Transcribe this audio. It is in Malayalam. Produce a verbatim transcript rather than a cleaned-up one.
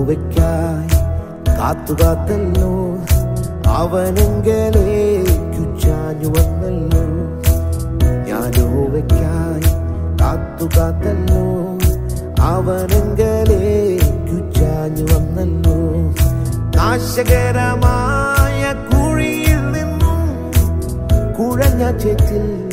രൂപയ്ക്കായി കാത്തുകാത്തല്ലോ, അവനെങ്കിലേക്കു ചാഞ്ഞു വന്നല്ലോ. ഞാൻ രൂപയ്ക്കായി കാത്തുകാത്തല്ലോ, അവനെങ്കിലേക്കു ചാഞ്ഞു വന്നല്ലോ. നാശകരമായ കുഴിയിൽ നിന്നും കുഴഞ്ഞ ചേറ്റിൽ